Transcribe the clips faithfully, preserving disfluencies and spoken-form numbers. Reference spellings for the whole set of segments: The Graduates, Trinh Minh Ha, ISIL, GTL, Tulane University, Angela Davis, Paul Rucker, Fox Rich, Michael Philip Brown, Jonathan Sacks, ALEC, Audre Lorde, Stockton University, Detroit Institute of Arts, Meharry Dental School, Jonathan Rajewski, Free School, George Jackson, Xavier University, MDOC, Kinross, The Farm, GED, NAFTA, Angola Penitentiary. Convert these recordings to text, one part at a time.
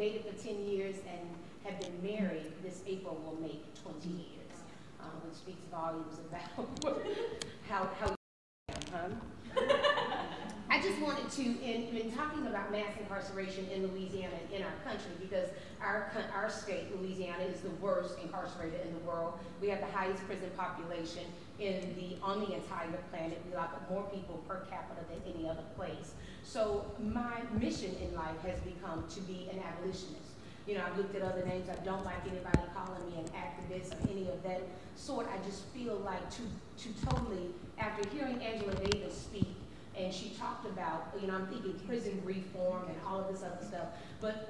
dated for ten years and have been married this April will make twenty years, uh, which speaks volumes about how, how you am, huh? I just wanted to, in, in talking about mass incarceration in Louisiana and in our country, because our, our state, Louisiana, is the worst incarcerated in the world. We have the highest prison population in the, on the entire planet. We lock up more people per capita than any other place. So my mission in life has become to be an abolitionist. You know, I've looked at other names. I don't like anybody calling me an activist or any of that sort. I just feel like to, to totally, after hearing Angela Davis speak, and she talked about, you know, I'm thinking prison reform and all of this other stuff, but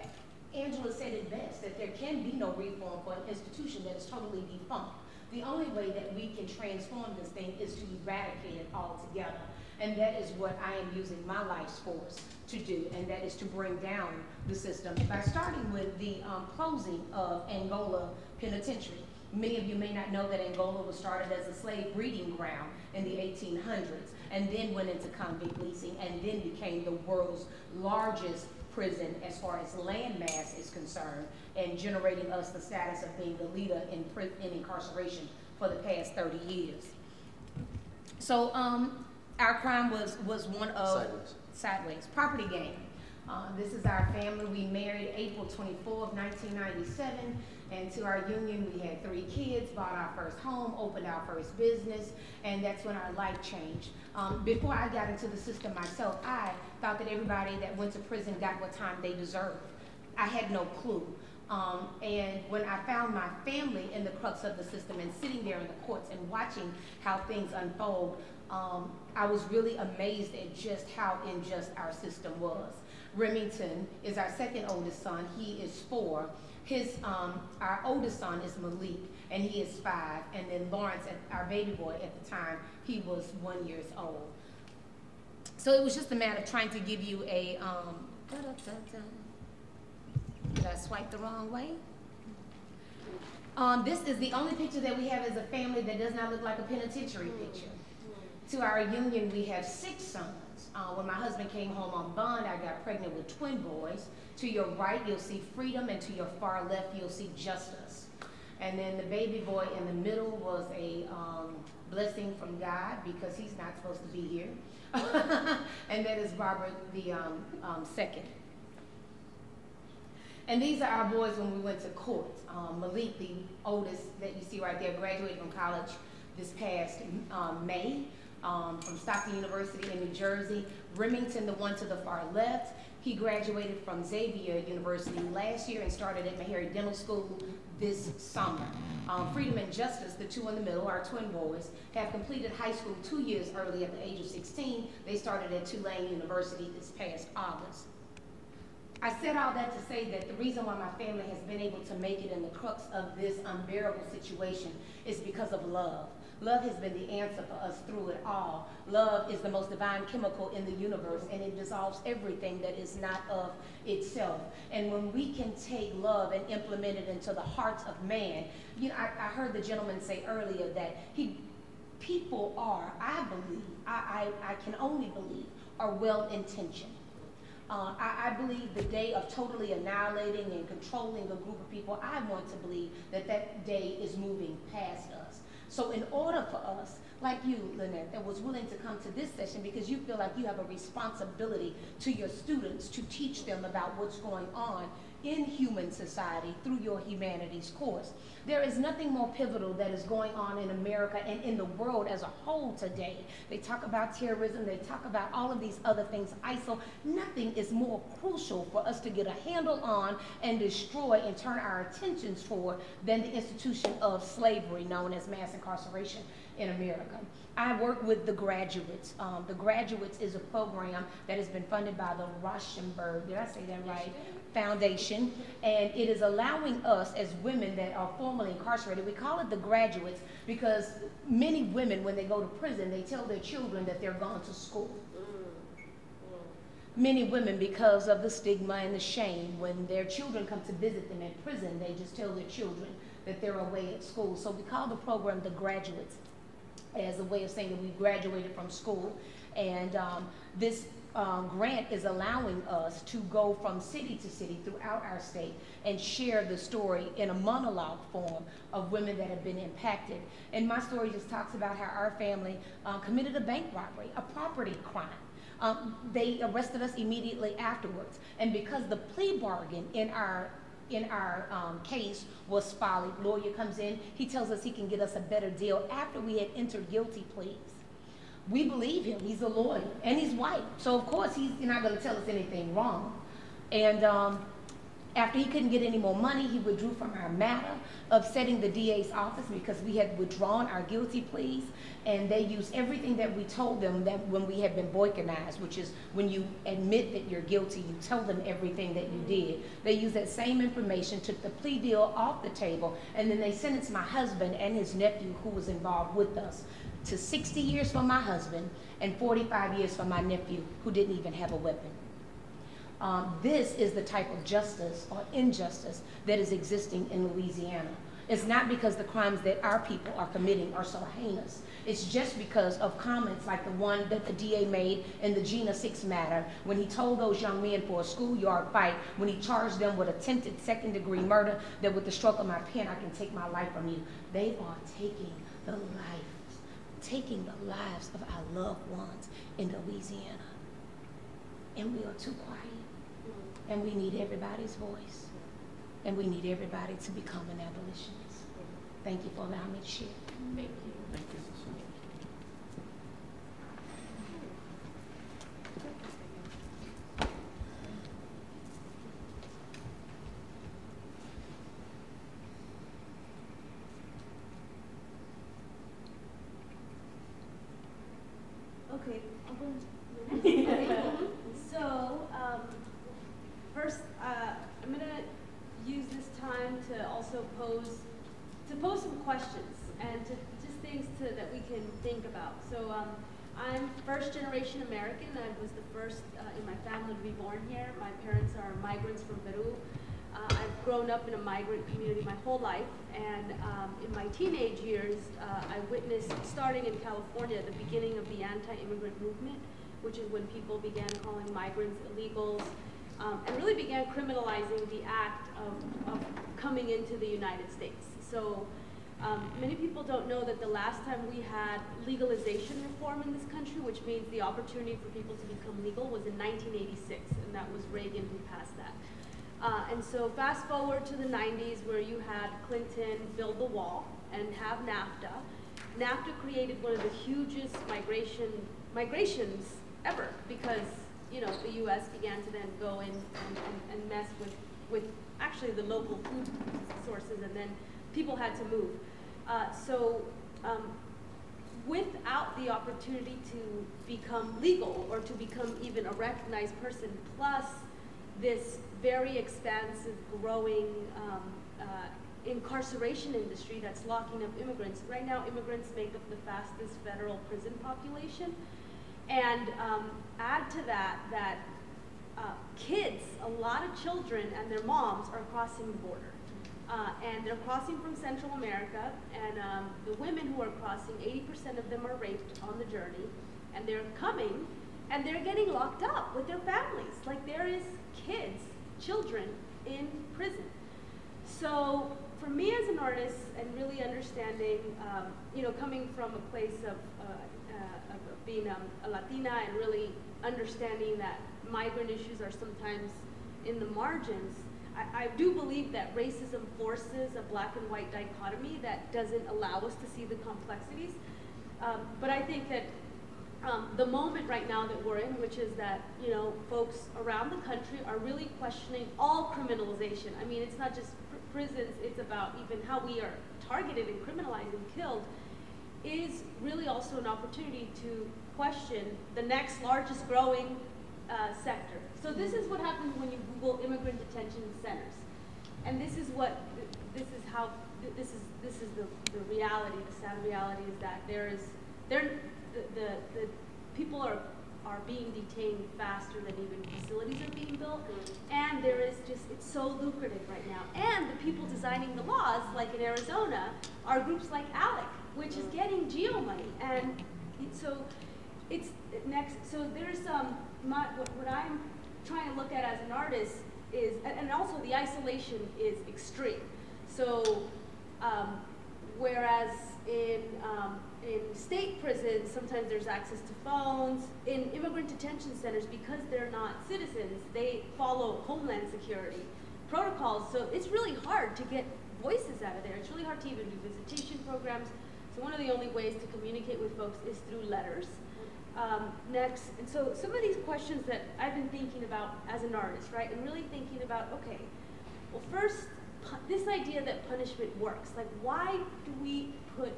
Angela said it best, that there can be no reform for an institution that is totally defunct. The only way that we can transform this thing is to eradicate it altogether. And that is what I am using my life's force to do, and that is to bring down the system by starting with the um, closing of Angola Penitentiary. Many of you may not know that Angola was started as a slave breeding ground in the eighteen hundreds, and then went into convict leasing, and then became the world's largest prison as far as land mass is concerned, and generating us the status of being the leader in, in incarceration for the past thirty years. So um, our crime was, was one of sideways, sideways property gain. Uh, this is our family. We married April twenty-fourth, nineteen ninety-seven, and to our union we had three kids, bought our first home, opened our first business, and that's when our life changed. Um, before I got into the system myself, I thought that everybody that went to prison got what time they deserved. I had no clue. Um, and when I found my family in the crux of the system and sitting there in the courts and watching how things unfold, um, I was really amazed at just how unjust our system was. Remington is our second oldest son. He is four. His, um, our oldest son is Malik, and he is five. And then Lawrence, our baby boy at the time, he was one year old. So it was just a matter of trying to give you a, um, da, da, da, da. Did I swipe the wrong way? Um, this is the only picture that we have as a family that does not look like a penitentiary picture. To our union, we have six sons. Uh, when my husband came home on bond, I got pregnant with twin boys. To your right, you'll see freedom, and to your far left, you'll see justice. And then the baby boy in the middle was a um, blessing from God, because he's not supposed to be here. And that is Robert the um, um, second. And these are our boys when we went to court. Um, Malik, the oldest that you see right there, graduated from college this past um, May. Um, from Stockton University in New Jersey. Remington, the one to the far left, he graduated from Xavier University last year and started at Meharry Dental School this summer. Um, Freedom and Justice, the two in the middle, our twin boys, have completed high school two years early at the age of sixteen. They started at Tulane University this past August. I said all that to say that the reason why my family has been able to make it in the crux of this unbearable situation is because of love. Love has been the answer for us through it all. Love is the most divine chemical in the universe, and it dissolves everything that is not of itself. And when we can take love and implement it into the hearts of man, you know, I, I heard the gentleman say earlier that he, people are, I believe, I, I, I can only believe, are well-intentioned. Uh, I, I believe the day of totally annihilating and controlling a group of people, I want to believe that that day is moving past us. So in order for us, like you, Lynette, that was willing to come to this session because you feel like you have a responsibility to your students to teach them about what's going on in human society through your humanities course. There is nothing more pivotal that is going on in America and in the world as a whole today. They talk about terrorism, they talk about all of these other things, I S I L. Nothing is more crucial for us to get a handle on and destroy and turn our attentions toward than the institution of slavery known as mass incarceration in America. I work with The Graduates. Um, The Graduates is a program that has been funded by the Rauschenberg, did I say that right? Foundation, and it is allowing us as women that are formerly incarcerated, we call it The Graduates because many women, when they go to prison, they tell their children that they're gone to school. Many women, because of the stigma and the shame, when their children come to visit them in prison, they just tell their children that they're away at school. So we call the program The Graduates as a way of saying that we graduated from school. And um, this um, grant is allowing us to go from city to city throughout our state and share the story in a monologue form of women that have been impacted. And my story just talks about how our family uh, committed a bank robbery, a property crime. Um, they arrested us immediately afterwards. And because the plea bargain in our in our um, case was folly, lawyer comes in, he tells us he can get us a better deal after we had entered guilty pleas. We believe him, he's a lawyer, and he's white. So of course, he's not gonna tell us anything wrong. And um, after he couldn't get any more money, he withdrew from our matter, upsetting the D A's office because we had withdrawn our guilty pleas, and they used everything that we told them that when we had been boycotted, which is when you admit that you're guilty, you tell them everything that you did. They used that same information, took the plea deal off the table, and then they sentenced my husband and his nephew, who was involved with us, to sixty years for my husband and forty-five years for my nephew, who didn't even have a weapon. Um, this is the type of justice or injustice that is existing in Louisiana. It's not because the crimes that our people are committing are so heinous. It's just because of comments like the one that the D A made in the Gina six matter when he told those young men for a schoolyard fight, when he charged them with attempted second degree murder, that with the stroke of my pen, I can take my life from you. They are taking the lives, taking the lives of our loved ones in Louisiana. And we are too quiet. And we need everybody's voice. And we need everybody to become an abolitionist. Thank you for allowing me to share. Thank you. Thank you. Okay. So, um, first, uh, I'm going to use this time to also pose, to pose some questions and to, just things to, that we can think about. So um, I'm first generation American. I was the first uh, in my family to be born here. My parents are migrants from Peru. Uh, I've grown up in a migrant community my whole life. And um, in my teenage years, uh, I witnessed, starting in California, the beginning of the anti-immigrant movement, which is when people began calling migrants illegals, um, and really began criminalizing the act of, of coming into the United States. So um, many people don't know that the last time we had legalization reform in this country, which means the opportunity for people to become legal, was in nineteen eighty-six, and that was Reagan who passed that. Uh, and so fast forward to the nineties, where you had Clinton build the wall and have NAFTA. NAFTA created one of the hugest migration migrations ever, because you know the U S began to then go in and, and, and mess with, with actually the local food sources, and then people had to move. Uh, so um, without the opportunity to become legal or to become even a recognized person, plus this very expansive, growing um, uh, incarceration industry that's locking up immigrants. Right now, immigrants make up the fastest federal prison population. And um, add to that, that uh, kids, a lot of children and their moms are crossing the border. Uh, and they're crossing from Central America, and um, the women who are crossing, eighty percent of them are raped on the journey, and they're coming, and they're getting locked up with their families. Like, there is kids, children in prison. So for me as an artist, and really understanding, um, you know, coming from a place of, uh, uh, of being um, a Latina, and really understanding that migrant issues are sometimes in the margins, I, I do believe that racism forces a black and white dichotomy that doesn't allow us to see the complexities. Um, but I think that um, the moment right now that we're in, which is that, you know, folks around the country are really questioning all criminalization. I mean, it's not just prisons, it's about even how we are targeted and criminalized and killed, is really also an opportunity to question the next largest growing uh, sector. So this is what happens when you Google immigrant detention centers. And this is what, this is how, this is, this is the, the reality, the sad reality is that there is, there, the, the, the people are, are being detained faster than even facilities are being built, and there is just, it's so lucrative right now. And the people designing the laws, like in Arizona, are groups like ALEC, which is getting geo money. And so it's next. So there's um, my, what, what I'm trying to look at as an artist is, and, and also the isolation is extreme. So um, whereas in um, in state prisons, sometimes there's access to phones. In immigrant detention centers, because they're not citizens, they follow Homeland Security protocols. So it's really hard to get voices out of there. It's really hard to even do visitation programs. So one of the only ways to communicate with folks is through letters. Um, next, and so some of these questions that I've been thinking about as an artist, right? And really thinking about, okay, well first, this idea that punishment works. Like, why do we put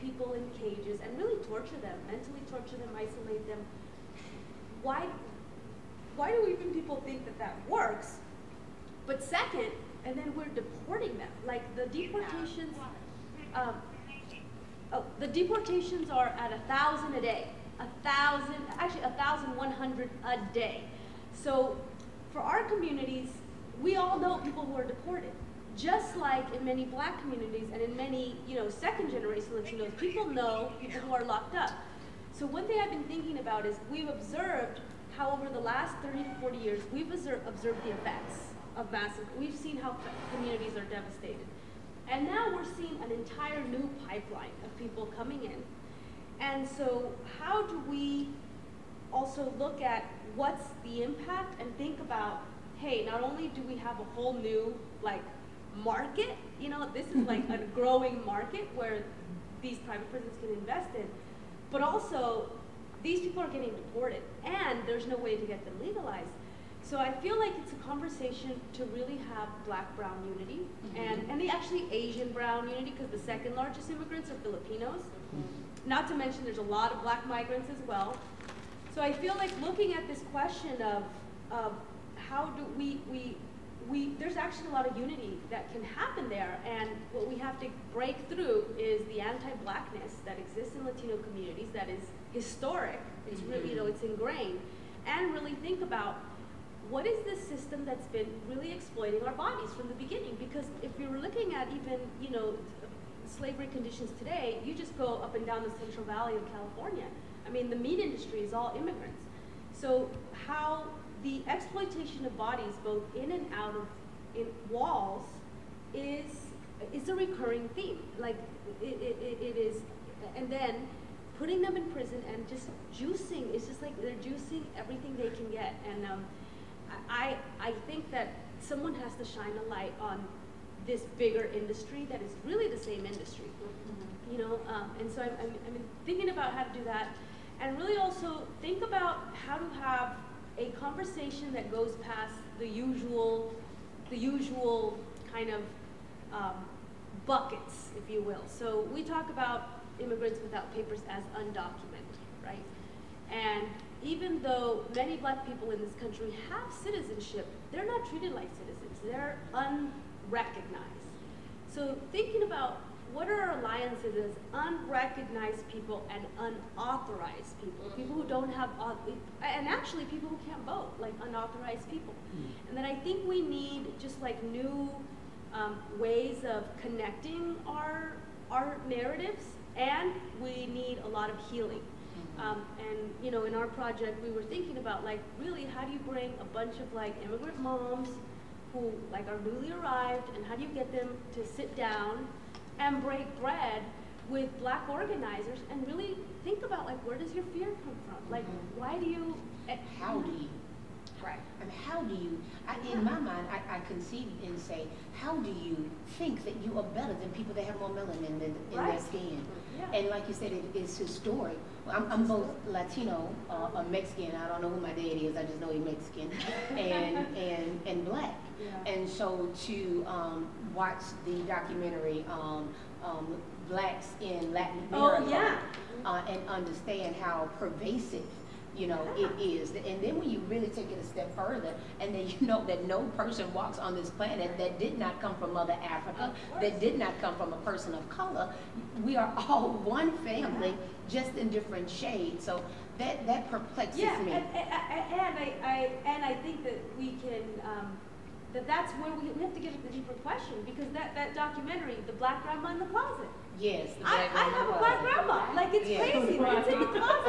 people in cages and really torture them, mentally torture them, isolate them? Why, why do even people think that that works? But second, and then we're deporting them. Like the deportations, um, oh, the deportations are at a thousand a day, a thousand, actually a thousand one hundred a day. So for our communities, we all know people who are deported. Just like in many Black communities and in many, you know, second generation Latinos, people know people who are locked up. So one thing I've been thinking about is we've observed how over the last thirty to forty years, we've observed, observed the effects of massive, we've seen how communities are devastated. And now we're seeing an entire new pipeline of people coming in. And so how do we also look at what's the impact and think about, hey, not only do we have a whole new, like, market, you know, this is like a growing market where these private prisons can invest in, but also these people are getting deported and there's no way to get them legalized. So I feel like it's a conversation to really have Black-Brown unity mm-hmm. and, and the actually Asian-Brown unity, because the second largest immigrants are Filipinos. Mm-hmm. Not to mention there's a lot of Black migrants as well. So I feel like looking at this question of, of how do we, we We, there's actually a lot of unity that can happen there, and what we have to break through is the anti-Blackness that exists in Latino communities that is historic, it's mm-hmm. really, you know, it's ingrained, and really think about what is this system that's been really exploiting our bodies from the beginning, because if you're looking at even, you know, slavery conditions today, you just go up and down the Central Valley of California. I mean, the meat industry is all immigrants. So how the exploitation of bodies, both in and out of in walls, is is a recurring theme. Like it, it, it is, and then putting them in prison and just juicing. It's just like they're juicing everything they can get. And um, I I think that someone has to shine a light on this bigger industry that is really the same industry, mm-hmm. you know. Um, and so I'm, I'm I'm thinking about how to do that, and really also think about how to have a conversation that goes past the usual, the usual kind of um, buckets, if you will. So we talk about immigrants without papers as undocumented, right? And even though many Black people in this country have citizenship, they're not treated like citizens. They're unrecognized. So thinking about what are our alliances as unrecognized people and unauthorized people, people who don't have, and actually people who can't vote, like unauthorized people. Mm. And then I think we need just like new um, ways of connecting our, our narratives, and we need a lot of healing. Um, and you know, in our project, we were thinking about like, really, how do you bring a bunch of like immigrant moms who like are newly arrived, and how do you get them to sit down and break bread with Black organizers and really think about like, where does your fear come from? Like, mm-hmm. why do you? Uh, how do you? Right. I mean, how do you? I, in yeah. my mind, I, I conceive and say, how do you think that you are better than people that have more melanin in, in right. their skin? Yeah. And like you said, it, it's historic. I'm, I'm both Latino, uh, a Mexican. I don't know who my daddy is. I just know he's Mexican, and and and Black. Yeah. And so to um, watch the documentary um, um, Blacks in Latin America, oh, yeah. uh, and understand how pervasive, you know, yeah. it is. And then when you really take it a step further, and then you know that no person walks on this planet that did not come from Mother Africa, that did not come from a person of color. We are all one family, yeah. just in different shades. So that, that perplexes yeah, me. And, and, and, I, I, and I think that we can, um, that that's where we have to get at the deeper question, because that, that documentary, The Black Grandma in the Closet, Yes, the black I, I have a black grandma. Like, it's yes. crazy. It's in the closet.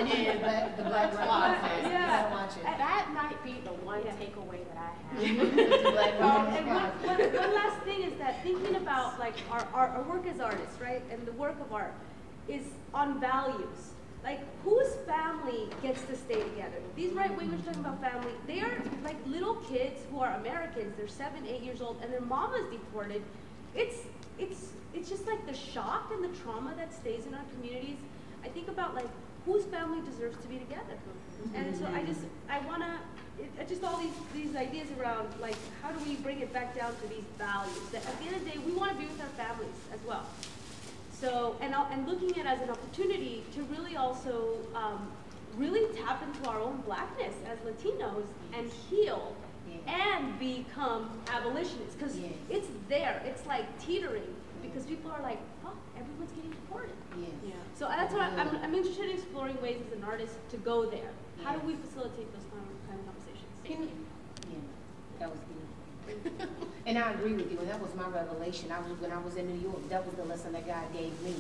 Yeah, the black grandma. Yeah. Watch it. That might be the one yeah. takeaway that I have. The black um, and one, one, one last thing is that thinking about like our, our, our work as artists, right, and the work of art is on values. Like, whose family gets to stay together? These right wingers talking about family, they are like little kids who are Americans. They're seven, eight years old, and their mom is deported. It's it's it's just like the shock and the trauma that stays in our communities. I think about like whose family deserves to be together, mm-hmm. and so I just I wanna it, just all these these ideas around like how do we bring it back down to these values that at the end of the day we want to be with our families as well. So, and, and looking at it as an opportunity to really also um, really tap into our own blackness as Latinos and heal yeah. and become abolitionists. Because yes. it's there, it's like teetering because people are like, fuck, everyone's getting deported. Yes. Yeah. So that's what yeah. I'm, I'm interested in exploring ways as an artist to go there. Yes. How do we facilitate those kind of, kind of conversations? Thank you. Yeah, that was beautiful. And I agree with you, and that was my revelation. I was when I was in New York, that was the lesson that God gave me.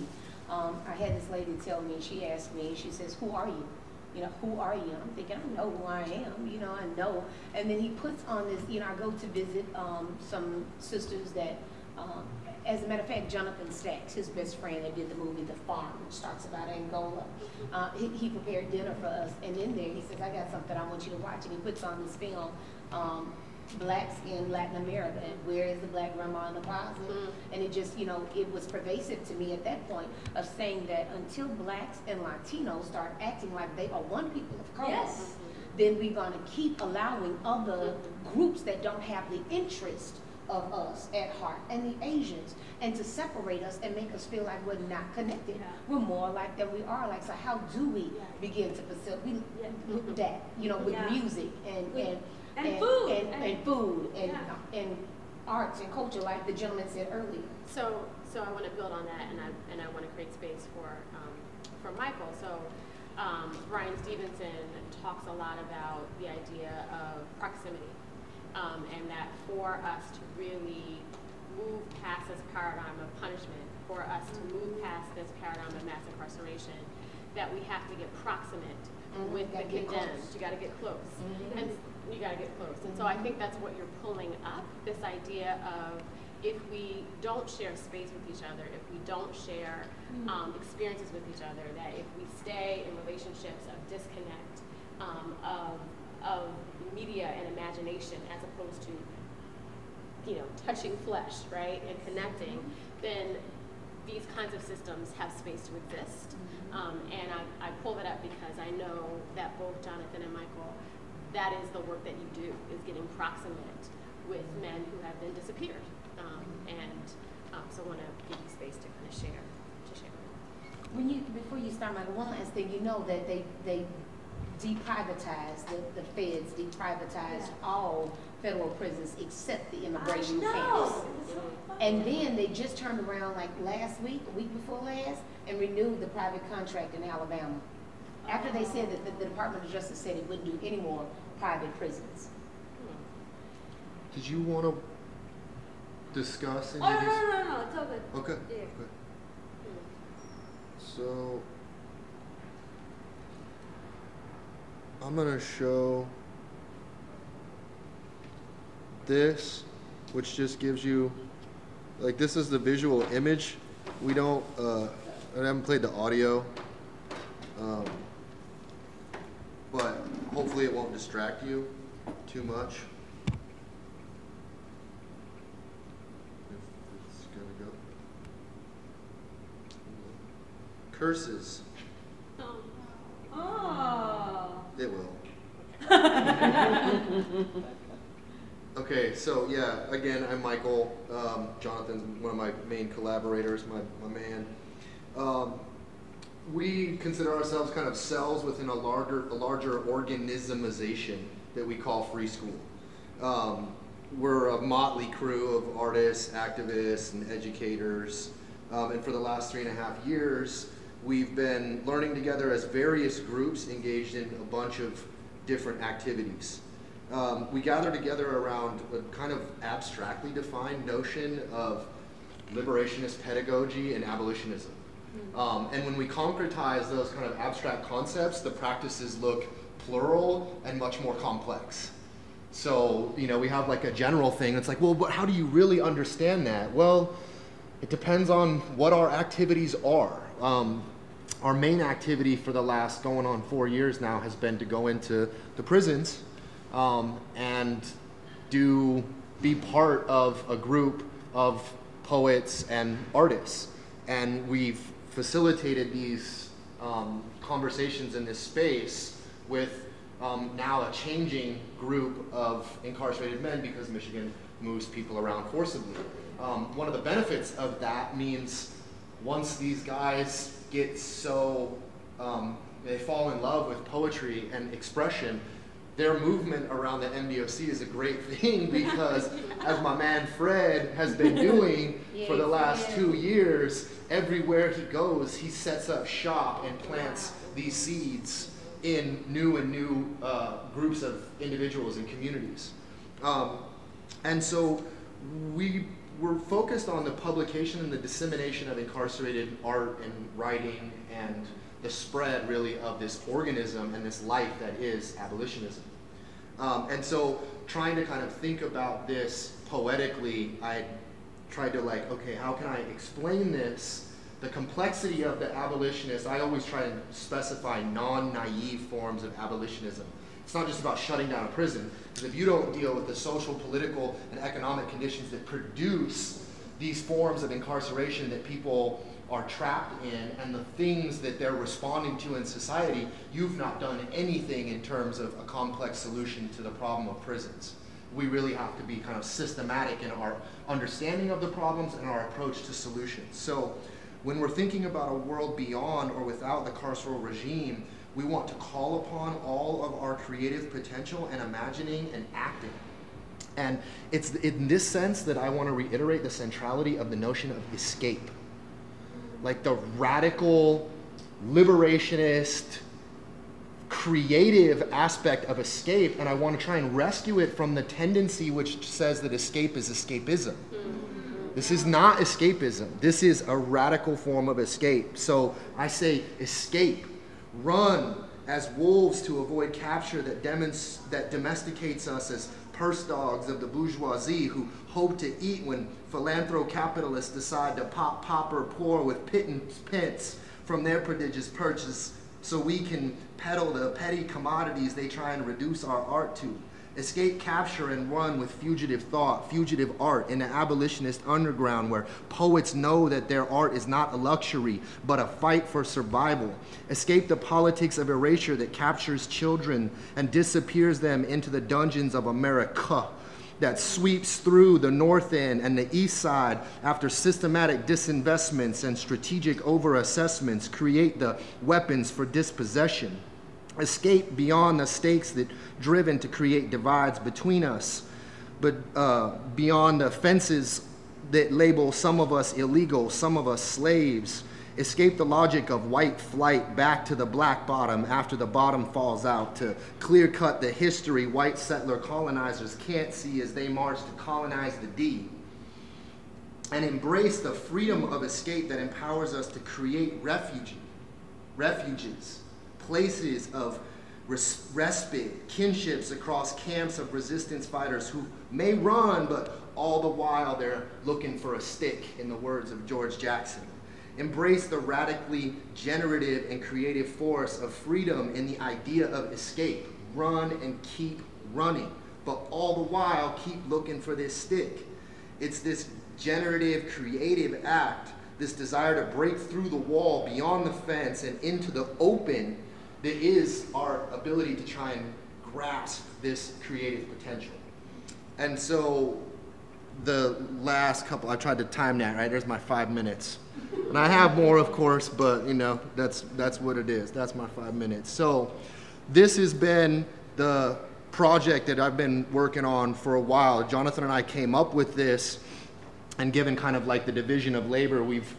Um, I had this lady tell me, she asked me, she says, who are you? You know, who are you? I'm thinking, I know who I am, you know, I know. And then he puts on this, you know, I go to visit um, some sisters that, um, as a matter of fact, Jonathan Sacks, his best friend that did the movie The Farm, which talks about Angola, uh, he, he prepared dinner for us. And in there, he says, I got something I want you to watch. And he puts on this film, um, Blacks in Latin America, and where is the black grandma in the closet? Mm-hmm. And it just, you know, it was pervasive to me at that point of saying that until blacks and Latinos start acting like they are one people of color, yes. then we're going to keep allowing other groups that don't have the interest of us at heart, and the Asians, and to separate us and make us feel like we're not connected. Yeah. We're more like than we are like. So how do we yeah. begin to facilitate yeah. that, you know, with yeah. music and, yeah. and And, and food, and, and, and, food and, yeah. and arts and culture, like the gentleman said earlier. So, so I want to build on that, and I and I want to create space for um, for Michael. So, um, Bryan Stevenson talks a lot about the idea of proximity, um, and that for us to really move past this paradigm of punishment, for us mm-hmm. to move past this paradigm of mass incarceration, that we have to get proximate mm-hmm. with the condemned. You got to get close. Mm-hmm. and, You gotta get close. And so I think that's what you're pulling up, this idea of if we don't share space with each other, if we don't share um, experiences with each other, that if we stay in relationships of disconnect, um, of, of media and imagination as opposed to, you know, touching flesh, right, and connecting, then these kinds of systems have space to exist. Um, and I, I pull that up because I know that both Jonathan and Michael, that is the work that you do, is getting proximate with men who have been disappeared. Um, and um, so I want to give you space to kind of share, to share. When you, before you start, Michael, one last thing, you know that they, they deprivatized, the, the feds deprivatized yeah. all federal prisons except the immigration camps. And then they just turned around like last week, the week before last, and renewed the private contract in Alabama. After they said that the, the Department of Justice said it wouldn't do any more private prisons. Did you want to discuss any oh, of these? Oh, no, no, no, it's all good. Okay, yeah. okay. So, I'm gonna show this, which just gives you, like this is the visual image. We don't, uh, I haven't played the audio. Um, But hopefully it won't distract you too much. If it's gonna go. Curses. Oh. Oh. It will. Okay, so yeah, again, I'm Michael. Um, Jonathan's one of my main collaborators, my, my man. Um, We consider ourselves kind of cells within a larger, a larger organismization that we call Free School. Um, we're a motley crew of artists, activists, and educators. Um, and for the last three and a half years, we've been learning together as various groups engaged in a bunch of different activities. Um, we gather together around a kind of abstractly defined notion of liberationist pedagogy and abolitionism. Um, and when we concretize those kind of abstract concepts, the practices look plural and much more complex. So, you know, we have like a general thing that's like, well, but how do you really understand that? Well, it depends on what our activities are. Um, our main activity for the last going on four years now has been to go into the prisons um, and do be part of a group of poets and artists. And we've facilitated these um, conversations in this space with um, now a changing group of incarcerated men because Michigan moves people around forcibly. Um, one of the benefits of that means once these guys get so, um, they fall in love with poetry and expression, their movement around the M D O C is a great thing because, as my man Fred has been doing yes, for the last yes. two years, everywhere he goes, he sets up shop and plants wow. these seeds in new and new uh, groups of individuals and communities. Um, and so we were focused on the publication and the dissemination of incarcerated art and writing and the spread, really, of this organism and this life that is abolitionism. Um, and so trying to kind of think about this poetically, I tried to like, okay, how can I explain this? The complexity of the abolitionist, I always try to specify non-naive forms of abolitionism. It's not just about shutting down a prison, because if you don't deal with the social, political, and economic conditions that produce these forms of incarceration that people are trapped in and the things that they're responding to in society, you've not done anything in terms of a complex solution to the problem of prisons. We really have to be kind of systematic in our understanding of the problems and our approach to solutions. So when we're thinking about a world beyond or without the carceral regime, we want to call upon all of our creative potential and imagining and acting. And it's in this sense that I want to reiterate the centrality of the notion of escape. Like the radical, liberationist, creative aspect of escape, and I want to try and rescue it from the tendency which says that escape is escapism. This is not escapism. This is a radical form of escape. So I say escape, run as wolves to avoid capture that, that domesticates us as purse dogs of the bourgeoisie who hope to eat when philanthro-capitalists decide to pop pauper poor with pittance pence from their prodigious purchase so we can peddle the petty commodities they try and reduce our art to. Escape capture and run with fugitive thought, fugitive art in the abolitionist underground where poets know that their art is not a luxury, but a fight for survival. Escape the politics of erasure that captures children and disappears them into the dungeons of America that sweeps through the North End and the East Side after systematic disinvestments and strategic overassessments create the weapons for dispossession. Escape beyond the stakes that driven to create divides between us, but uh, beyond the fences that label some of us illegal, some of us slaves. Escape the logic of white flight back to the black bottom after the bottom falls out to clear cut the history white settler colonizers can't see as they march to colonize the D. And embrace the freedom of escape that empowers us to create refugee, refuges. Places of res respite, kinships across camps of resistance fighters who may run, but all the while they're looking for a stick, in the words of George Jackson. Embrace the radically generative and creative force of freedom in the idea of escape. Run and keep running, but all the while keep looking for this stick. It's this generative, creative act, this desire to break through the wall, beyond the fence, and into the open that is our ability to try and grasp this creative potential. And so the last couple, I tried to time that, right? There's my five minutes. And I have more, of course, but you know, that's, that's what it is. That's my five minutes. So this has been the project that I've been working on for a while. Jonathan and I came up with this, and given kind of like the division of labor, we've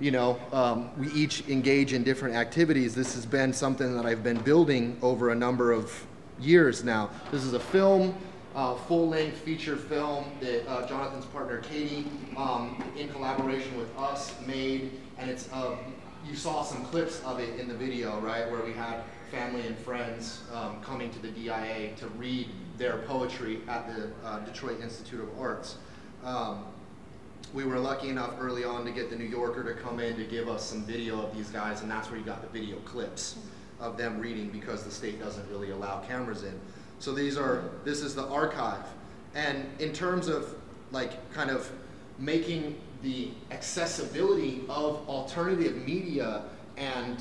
you know, um, we each engage in different activities. This has been something that I've been building over a number of years now. This is a film uh, full-length feature film that uh, Jonathan's partner Katie, um, in collaboration with us, made, and it's uh, you saw some clips of it in the video, right, where we had family and friends um, coming to the D I A to read their poetry at the uh, Detroit Institute of Arts. Um, we were lucky enough early on to get the New Yorker to come in to give us some video of these guys, and that's where you got the video clips of them reading, because the state doesn't really allow cameras in. So these are, this is the archive. And in terms of like kind of making the accessibility of alternative media and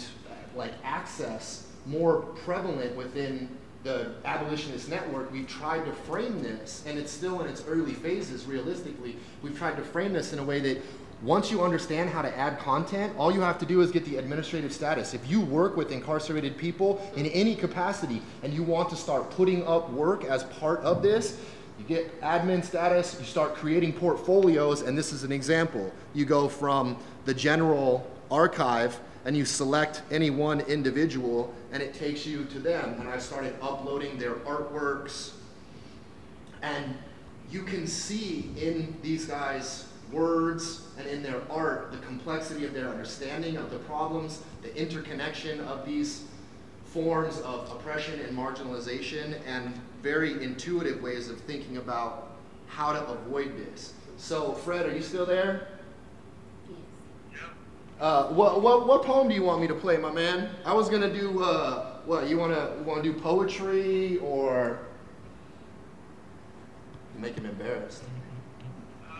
like access more prevalent within the abolitionist network, we've tried to frame this, and it's still in its early phases realistically, we've tried to frame this in a way that once you understand how to add content, all you have to do is get the administrative status. If you work with incarcerated people in any capacity and you want to start putting up work as part of this, you get admin status, you start creating portfolios, and this is an example. You go from the general archive and you select any one individual and it takes you to them. And I started uploading their artworks, and you can see in these guys' words and in their art the complexity of their understanding of the problems, the interconnection of these forms of oppression and marginalization, and very intuitive ways of thinking about how to avoid this. So Fred, are you still there? Uh, what, what, what poem do you want me to play, my man? I was gonna do, uh, what, you wanna, wanna do poetry, or? You make him embarrassed. Uh,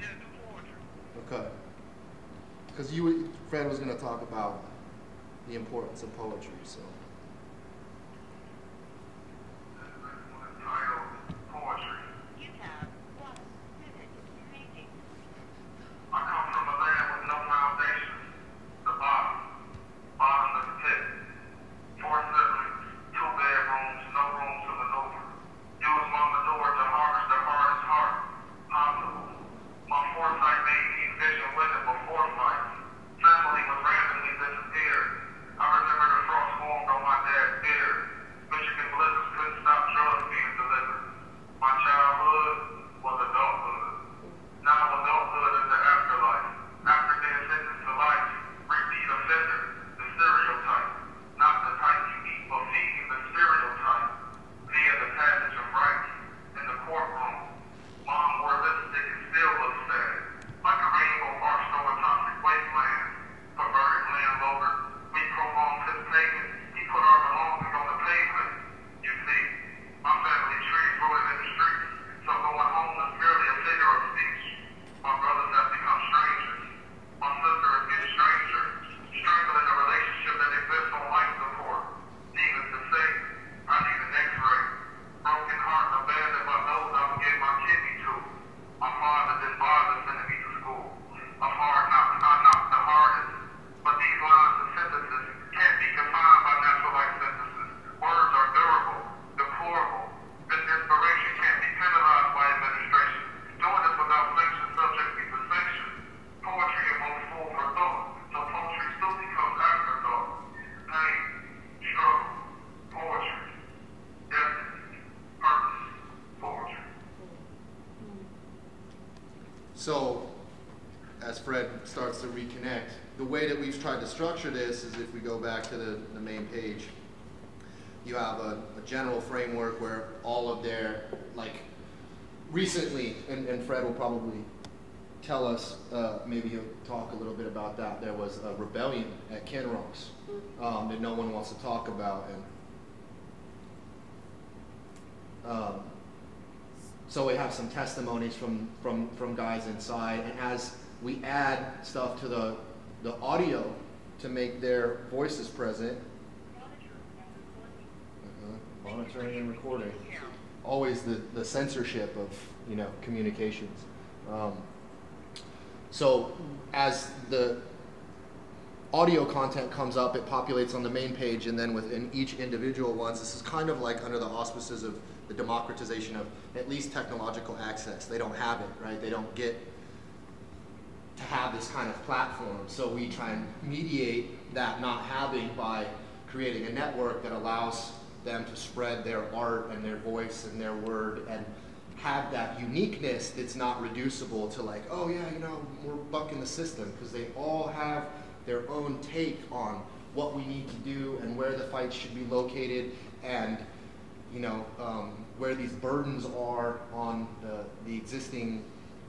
yeah, do poetry. Okay. Because you, Fred was gonna talk about the importance of poetry, so. So, as Fred starts to reconnect, the way that we've tried to structure this is, if we go back to the, the main page, you have a, a general framework where all of their, like, recently, and, and Fred will probably tell us, uh, maybe he'll talk a little bit about that, there was a rebellion at Ken Rocks um, that no one wants to talk about. And, um, So we have some testimonies from, from, from guys inside, and as we add stuff to the, the audio to make their voices present. Uh-huh. Monitoring and recording. Always the, the censorship of, you know, communications. Um, so as the audio content comes up, it populates on the main page, and then within each individual ones, this is kind of like under the auspices of the democratization of at least technological access. They don't have it, right? They don't get to have this kind of platform. So we try and mediate that not having by creating a network that allows them to spread their art and their voice and their word and have that uniqueness that's not reducible to like, oh yeah, you know, we're bucking the system, because they all have their own take on what we need to do and where the fights should be located, and you know, um, where these burdens are on the, the existing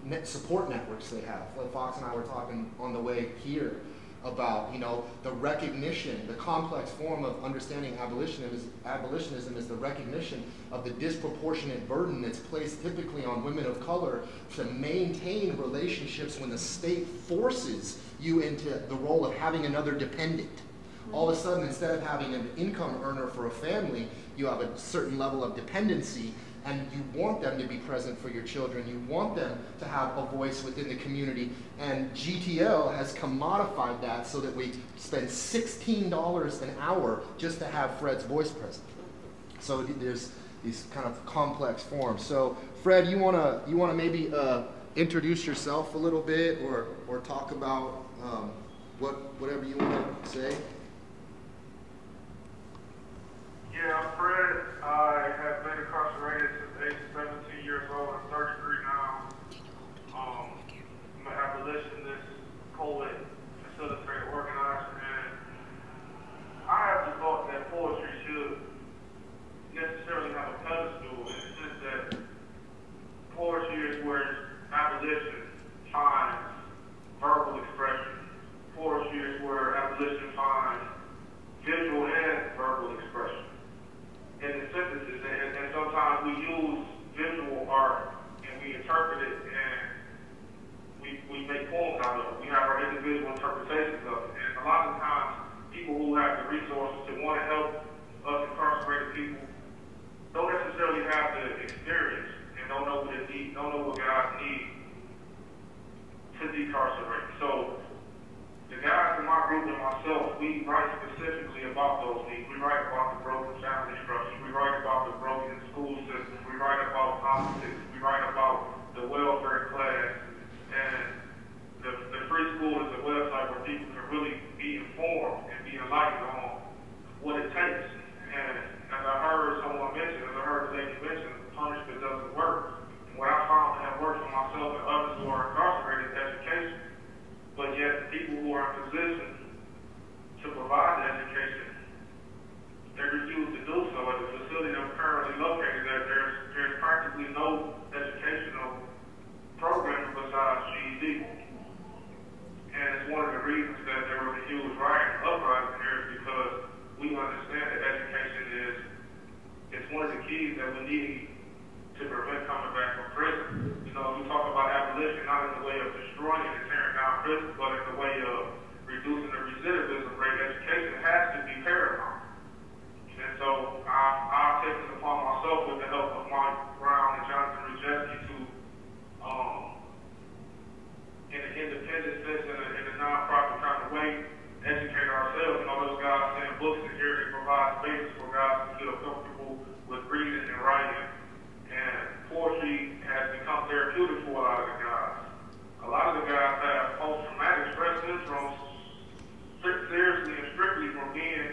net support networks they have. Like Fox and I were talking on the way here about, you know, the recognition, the complex form of understanding abolitionism is, abolitionism is the recognition of the disproportionate burden that's placed typically on women of color to maintain relationships when the state forces you into the role of having another dependent. All of a sudden, instead of having an income earner for a family, you have a certain level of dependency, and you want them to be present for your children. You want them to have a voice within the community. And G T L has commodified that so that we spend sixteen dollars an hour just to have Fred's voice present. So there's these kind of complex forms. So Fred, you wanna you wanna maybe uh, introduce yourself a little bit, or or talk about um, what whatever you want to say. Yeah, I'm Fred. I have been incarcerated since age seventeen years old. I'm thirty-three now. Um, I'm an abolitionist, poet, facilitator, organizer, and I have the thought that poetry should necessarily have a pedestal, and it's just that poetry is where abolition finds verbal expression. Poetry is where abolition finds visual and verbal expression. And the synthesis, and, and sometimes we use visual art and we interpret it and we, we make poems out of it. We have our individual interpretations of it. And a lot of times, people who have the resources to want to help us incarcerated people don't necessarily have the experience and don't know what it needs, don't know what guys need to decarcerate. So the guys in my group and myself, we write specifically about those needs. We write about the broken family structure. We write about the broken school system. We write about politics. We write about the welfare class. And the, the Free School is a website where people can really be informed and be enlightened on what it takes. And as I heard someone mention, as I heard the lady mention, punishment doesn't work. And what I found that works for myself and others who are incarcerated is education. But yet, people who are in position to provide the education, they refuse to do so. At the facility that I'm currently located at, there's, there's practically no educational program besides G E D. And it's one of the reasons that there was a huge riot uprising here, is because we understand that education is it's one of the keys that we need to prevent coming back from prison. You know, we talk about abolition not in the way of destroying and tearing down prisons, but in the way of reducing the recidivism rate. Education has to be paramount. And so I've taken it upon myself with the help of Mike Brown and Jonathan Rajewski to, um, in an independent sense, in a, in a non-profit kind of way, educate ourselves. You know, those guys send books in here that provide spaces for guys to feel comfortable with reading and writing. And poetry has become therapeutic for a lot of the guys. A lot of the guys have post-traumatic stress syndrome seriously and strictly from being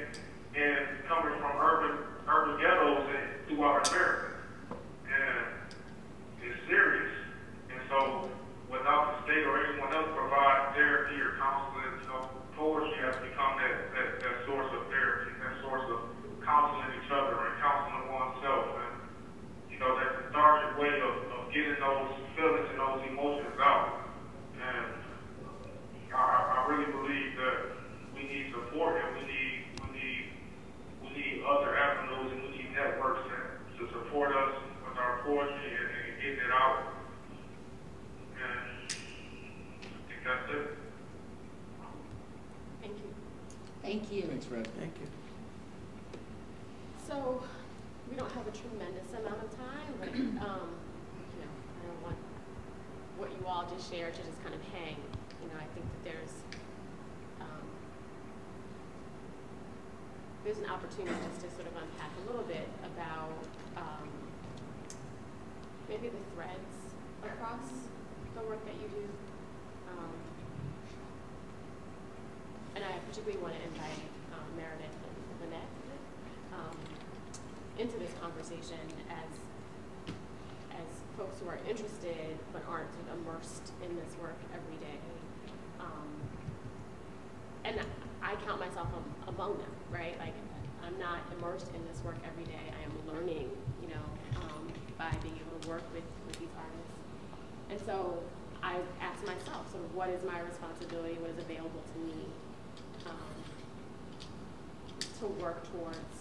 and coming from urban urban ghettos and throughout America. And it's serious. And so without the state or anyone else providing therapy or counseling, you know, poetry has become that, that, that source of therapy, that source of counseling each other and counseling oneself. And you know, that cathartic way of, of getting those feelings and those emotions out. And I, I really believe that we need support and we need we need we need other avenues and we need networks to, to support us with our poetry and, and getting it out. And I think that's it. Thank you. Thank you. Thanks, Fred. Thank you. So we don't have a tremendous amount of time, but um, you know, I don't want what you all just shared to just kind of hang. You know, I think that there's um, there's an opportunity just to sort of unpack a little bit about um, maybe the threads across the work that you do. Um, and I particularly want to invite um, Meredith and Lynette. Um, into this conversation as as folks who are interested but aren't immersed in this work every day. Um, and I count myself among them, right? Like, I'm not immersed in this work every day. I am learning, you know, um, by being able to work with, with these artists. And so I asked myself, sort of, what is my responsibility? What is available to me um, to work towards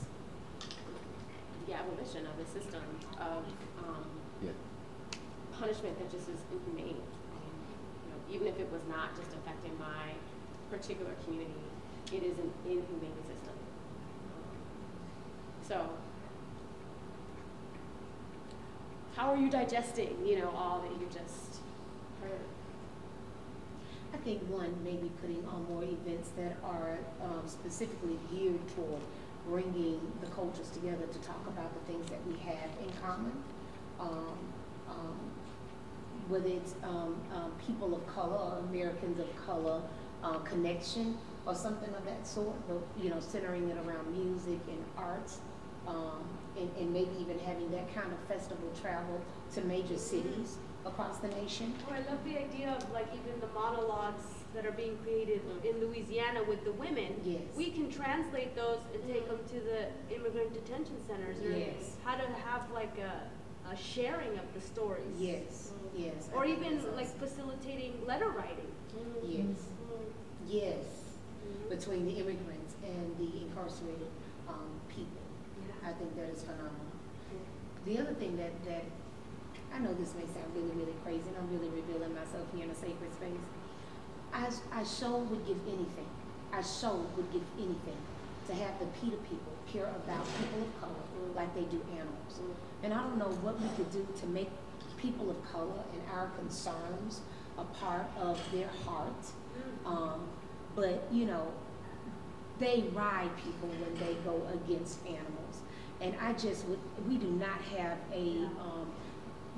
the abolition of the system of um, yeah. punishment that just is inhumane? Um, you know, even if it was not just affecting my particular community, it is an inhumane system. Um, so, how are you digesting, you know, all that you just heard? I think one, maybe putting on more events that are um, specifically geared toward bringing the cultures together to talk about the things that we have in common. Um, um, whether it's um, um, people of color or Americans of color uh, connection or something of that sort, but, you know, centering it around music and arts, um, and, and maybe even having that kind of festival travel to major cities across the nation. Oh, I love the idea of, like, even the monologues that are being created in Louisiana with the women. Yes. We can translate those and take them to the immigrant detention centers. Or yes. How to have, like, a, a sharing of the stories. Yes, yes. Or I even, like, awesome. Facilitating letter writing. Mm. Yes, mm. yes. Mm-hmm. Between the immigrants and the incarcerated um, people. Yeah. I think that is phenomenal. Yeah. The other thing that, that I know this may sound really, really crazy, and I'm really revealing myself here in a sacred space. I, I sure would give anything. I sure would give anything to have the PETA people care about people of color like they do animals. And I don't know what we could do to make people of color and our concerns a part of their heart. Um, but, you know, they ride people when they go against animals. And I just would, we do not have a, um,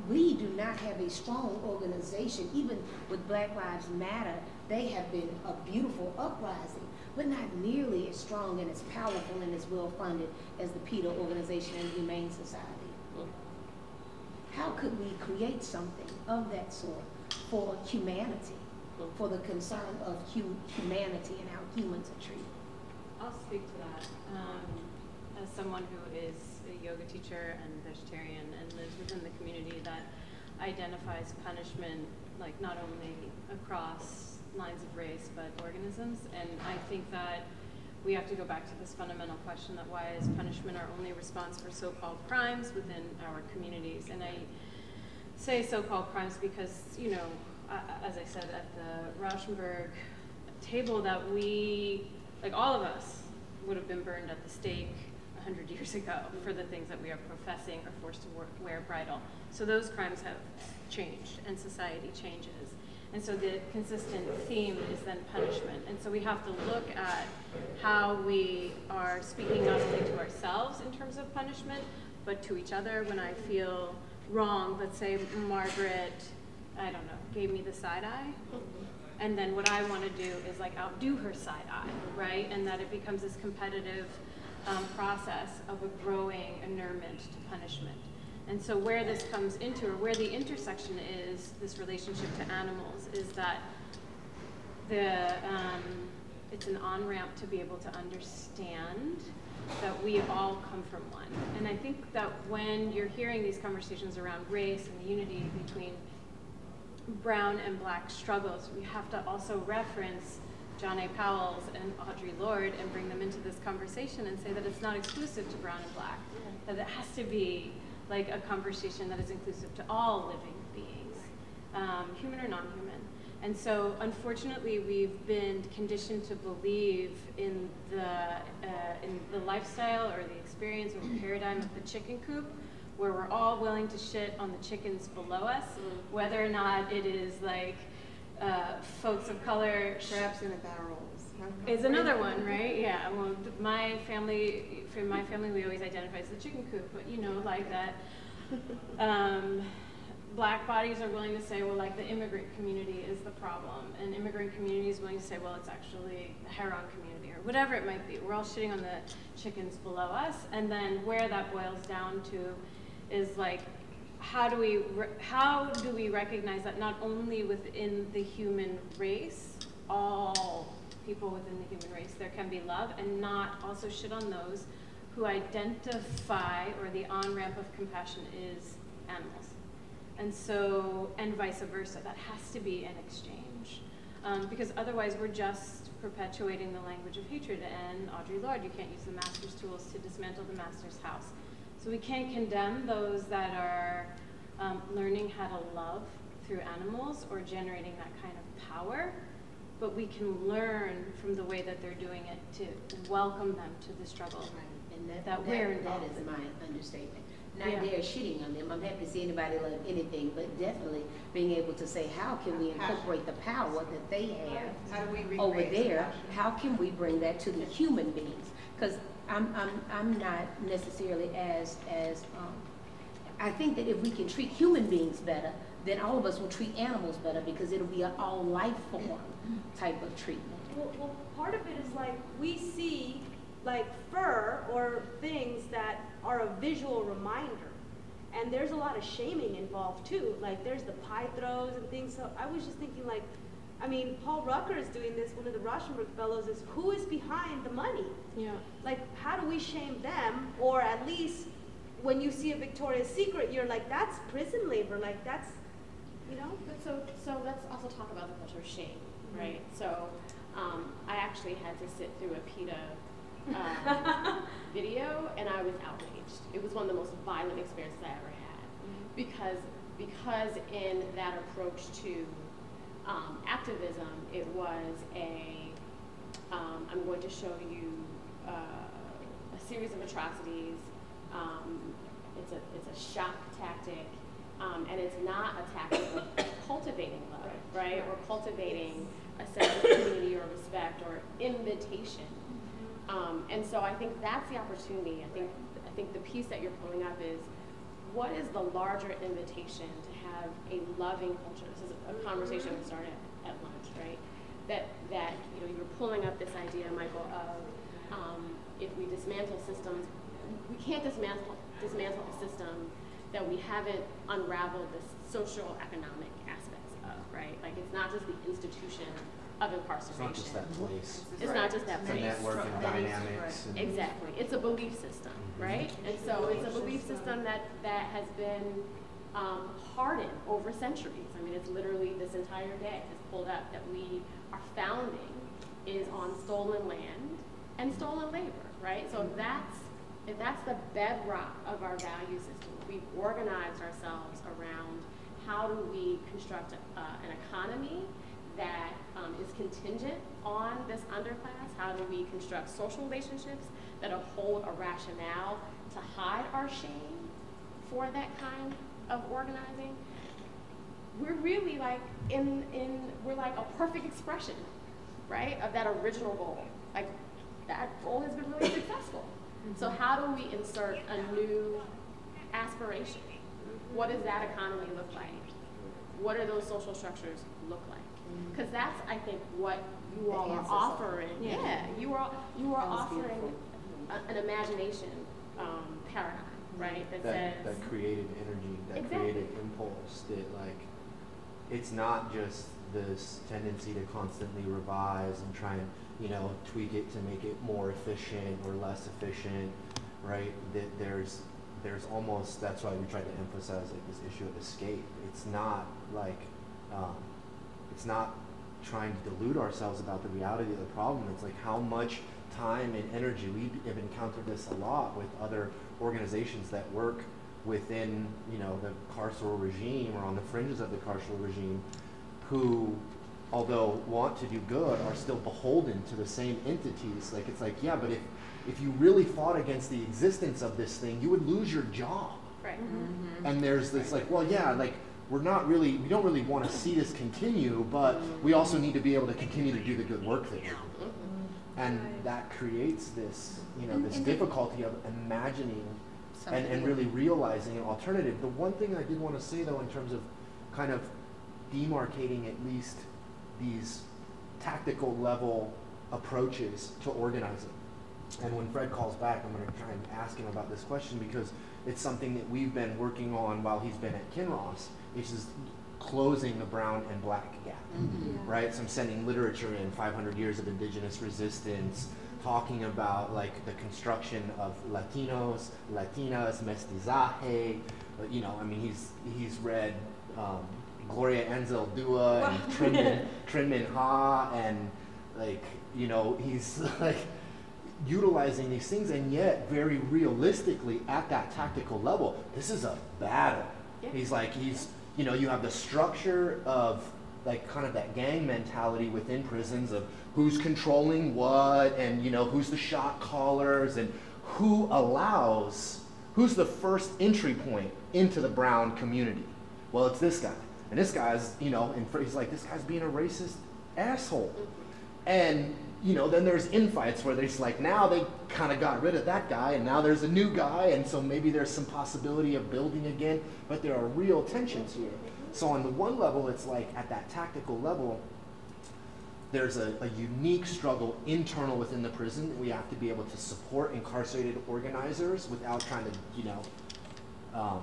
we do not have a strong organization. Even with Black Lives Matter, they have been a beautiful uprising, but not nearly as strong and as powerful and as well-funded as the PETA organization and the Humane Society. How could we create something of that sort for humanity, for the concern of hu humanity and how humans are treated? I'll speak to that. Um, as someone who is a yoga teacher and vegetarian and lives within the community that identifies punishment, like, not only across lines of race but organisms, and I think that we have to go back to this fundamental question that why is punishment our only response for so-called crimes within our communities? And I say so-called crimes because, you know, as I said at the Rauschenberg table, that we, like, all of us would have been burned at the stake one hundred years ago for the things that we are professing or forced to work, wear bridle. So those crimes have changed and society changes. And so the consistent theme is then punishment. And so we have to look at how we are speaking not only to ourselves in terms of punishment, but to each other. When I feel wrong, let's say Margaret, I don't know, gave me the side eye. And then what I want to do is, like, outdo her side eye, right? And that it becomes this competitive Um, process of a growing inurement to punishment. And so where this comes into, or where the intersection is, this relationship to animals, is that the, um, it's an on-ramp to be able to understand that we all come from one. And I think that when you're hearing these conversations around race and the unity between brown and black struggles, we have to also reference John A. Powell's and Audre Lorde and bring them into this conversation and say that it's not exclusive to brown and black, that it has to be, like, a conversation that is inclusive to all living beings, um, human or non-human. And so, unfortunately, we've been conditioned to believe in the, uh, in the lifestyle or the experience or the paradigm of the chicken coop, where we're all willing to shit on the chickens below us, whether or not it is, like, Uh, folks of color, traps in the barrels, is another one, right? Yeah. Well, my family, for my family, we always identify as the chicken coop, but, you know, like that. Um, black bodies are willing to say, well, like, the immigrant community is the problem, and immigrant community is willing to say, well, it's actually the heron community, or whatever it might be. We're all shitting on the chickens below us, and then where that boils down to is, like, how do we re how do we recognize that not only within the human race, all people within the human race, there can be love, and not also shit on those who identify, or the on-ramp of compassion is animals. And so, and vice versa, that has to be an exchange. Um, because otherwise we're just perpetuating the language of hatred, and Audre Lorde, you can't use the master's tools to dismantle the master's house. So we can't condemn those that are um, learning how to love through animals or generating that kind of power, but we can learn from the way that they're doing it to welcome them to the struggle. Right. And that, that, that we're involved in. That is my understatement. Not yeah. there shitting on them. I'm happy to see anybody love anything, but definitely being able to say, how can we incorporate the power that they have how do we over there? How can we bring that to the human beings? Because I'm, I'm, I'm not necessarily as, as um, I think that if we can treat human beings better, then all of us will treat animals better, because it'll be an all life form type of treatment. Well, well, part of it is like we see like fur or things that are a visual reminder. And there's a lot of shaming involved too. Like there's the pie throws and things. So I was just thinking like, I mean, Paul Rucker is doing this, one of the Rauschenberg fellows, is who is behind the money? Yeah. Like how do we shame them? Or at least when you see a Victoria's Secret, you're like, that's prison labor. Like that's, you know? But so, so let's also talk about the culture of shame, right? Mm-hmm. So um, I actually had to sit through a PETA Um, video, and I was outraged. It was one of the most violent experiences I ever had, because because in that approach to um, activism, it was a um, I'm going to show you uh, a series of atrocities. Um, it's a it's a shock tactic, um, and it's not a tactic of cultivating love, right, or cultivating a sense of community or respect or invitation. Um, and so I think that's the opportunity. I think I think the piece that you're pulling up is, what is the larger invitation to have a loving culture? This is a conversation we started at, at lunch, right? That that you know you were pulling up this idea, Michael, of um, if we dismantle systems, we can't dismantle dismantle a system that we haven't unraveled the social economic aspects of, right? Like it's not just the institution of incarceration. It's not just that place. It's right. not just that place. The network and dynamics. Right. And exactly. It's a belief system, right? Mm-hmm. And so it's a belief system that, that has been um, hardened over centuries. I mean, it's literally this entire day has pulled up that we, our founding is on stolen land and stolen labor, right? So if that's, if that's the bedrock of our value system, we've organized ourselves around how do we construct a, uh, an economy that um, is contingent on this underclass? How do we construct social relationships that hold a rationale to hide our shame for that kind of organizing? We're really like in, in we're like a perfect expression, right, of that original goal. Like that goal has been really successful. Mm-hmm. So how do we insert a new aspiration? What does that economy look like? What are those social structures look like? Because that's, I think, what you all are offering. Yeah. yeah, you are you are offering a, an imagination um, paradigm, right? That, that says that creative energy, that exactly. creative impulse. That like, it's not just this tendency to constantly revise and try and you know tweak it to make it more efficient or less efficient, right? That there's there's almost that's why we try to emphasize like this issue of escape. It's not like um, It's not trying to delude ourselves about the reality of the problem. It's like how much time and energy. We have encountered this a lot with other organizations that work within, you know, the carceral regime or on the fringes of the carceral regime, who, although want to do good, are still beholden to the same entities. Like it's like, yeah, but if if you really fought against the existence of this thing, you would lose your job. Right. Mm-hmm. And there's this like, well, yeah, like. We're not really, we don't really want to see this continue, but we also need to be able to continue to do the good work that we do. And that creates this, you know, this difficulty of imagining and, and really realizing an alternative. The one thing I did want to say, though, in terms of kind of demarcating at least these tactical level approaches to organizing, and when Fred calls back, I'm going to try and ask him about this question, because it's something that we've been working on while he's been at Kinross, which is closing the brown and black gap, mm-hmm. right? So I'm sending literature in, five hundred years of indigenous resistance, talking about like the construction of Latinos, Latinas, mestizaje. You know, I mean, he's he's read um, Gloria Anzaldua and Trinh Minh, Trinh Minh Ha, and like, you know, he's like utilizing these things, and yet very realistically at that tactical level, this is a battle. Yeah. He's like, he's, you know, you have the structure of like kind of that gang mentality within prisons of who's controlling what, and you know, who's the shot callers, and who allows, who's the first entry point into the brown community. Well, it's this guy, and this guy's, you know, and he's like, this guy's being a racist asshole. And you know, then there's infights where there's like, now they kind of got rid of that guy, and now there's a new guy, and so maybe there's some possibility of building again, but there are real tensions here. So on the one level, it's like at that tactical level, there's a, a unique struggle internal within the prison that we have to be able to support incarcerated organizers without trying to, you know, um,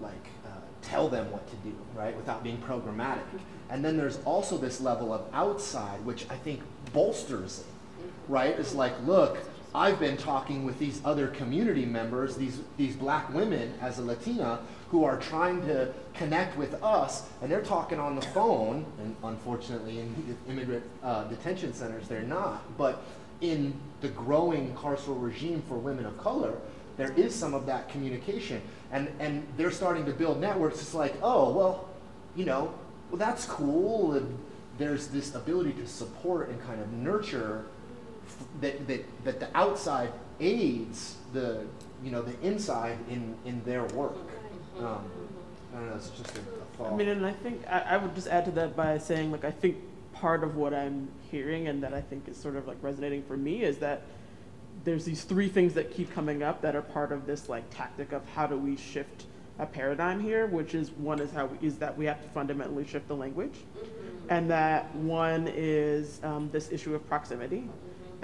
like uh, tell them what to do, right? Without being programmatic. And then there's also this level of outside, which I think bolsters it, right? It's like, look, I've been talking with these other community members, these, these black women as a Latina, who are trying to connect with us, and they're talking on the phone, and unfortunately in immigrant uh, detention centers they're not, but in the growing carceral regime for women of color, there is some of that communication, and, and they're starting to build networks. It's like, oh, well, you know, well, that's cool, and there's this ability to support and kind of nurture that, that, that the outside aids the, you know, the inside in, in their work. Um, I don't know, it's just a, a thought. I mean, and I think, I, I would just add to that by saying, like, I think part of what I'm hearing and that I think is sort of like resonating for me is that there's these three things that keep coming up that are part of this like tactic of how do we shift a paradigm here, which is one is how we, is that we have to fundamentally shift the language, mm-hmm. and that one is um, this issue of proximity, mm-hmm.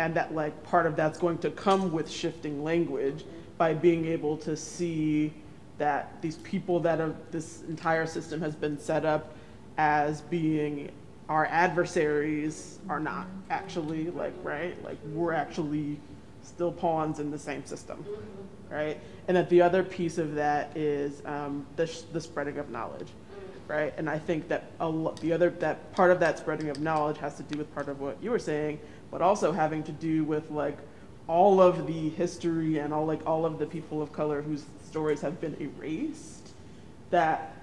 and that like part of that's going to come with shifting language, mm-hmm. by being able to see that these people that are, this entire system has been set up as being our adversaries are not actually, like, right? Like, we're actually still pawns in the same system, right? And that the other piece of that is um, the, sh the spreading of knowledge, right? And I think that a lo the other, that part of that spreading of knowledge has to do with part of what you were saying, but also having to do with like all of the history and all like all of the people of color whose stories have been erased, that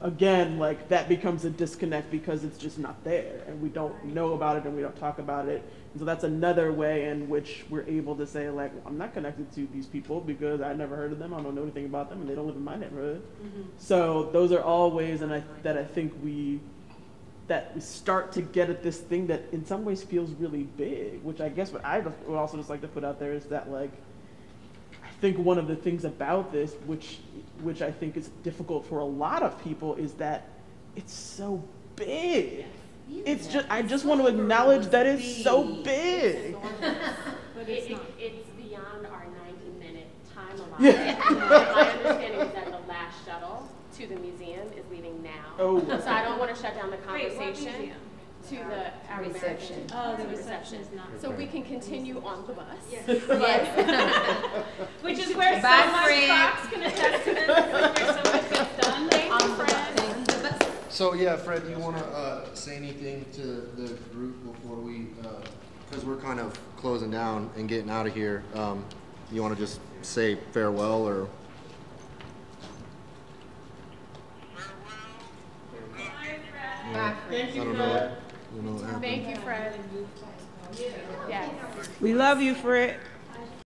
again, like that becomes a disconnect because it's just not there and we don't know about it and we don't talk about it. And so that's another way in which we're able to say like, well, I'm not connected to these people because I never heard of them, I don't know anything about them, and they don't live in my neighborhood. Mm-hmm. So those are all ways and I, that I think we, that we start to get at this thing that in some ways feels really big, which I guess what I would also just like to put out there is that like, I think one of the things about this, which which I think is difficult for a lot of people, is that it's so big. You it's just I just want to acknowledge that it's so big. But it's, it, it, it's beyond our ninety minute time allotment. Yeah. You know, my understanding is that the last shuttle to the museum is leaving now. Oh. So I don't want to shut down the conversation. Wait, to the our reception. Oh, the reception is not. So we can continue on the bus. Yes. Yes. Which is where so much Fox can attest to this. There's so much that's done. Thank you, Fred. So yeah, Fred, do you want to uh, say anything to the group before we, because uh, we're kind of closing down and getting out of here. Um, you want to just say farewell or? Farewell. Bye, Fred. Thank you, Fred. Thank you, Fred. Yeah. We love you, Fred.